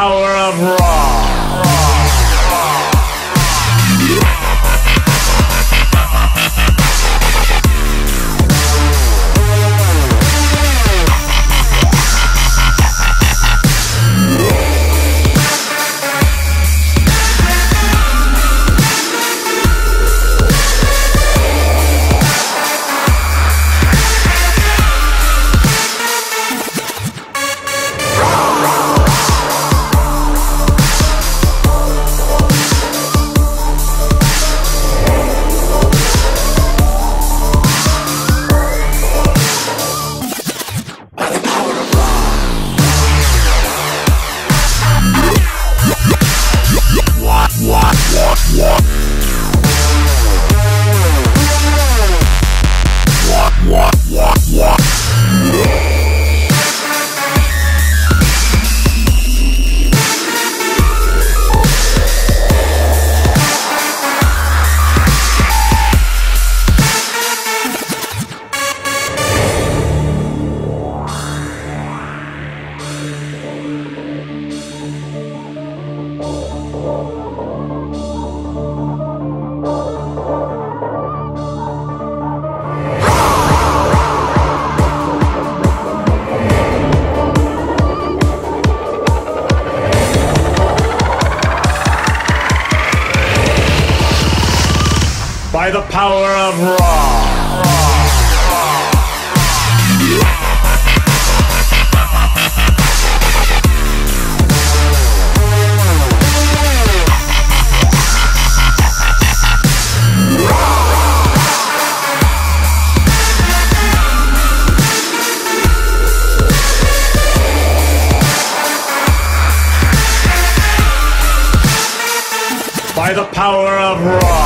power of Raw. By the power of Ra. By the power of Ra.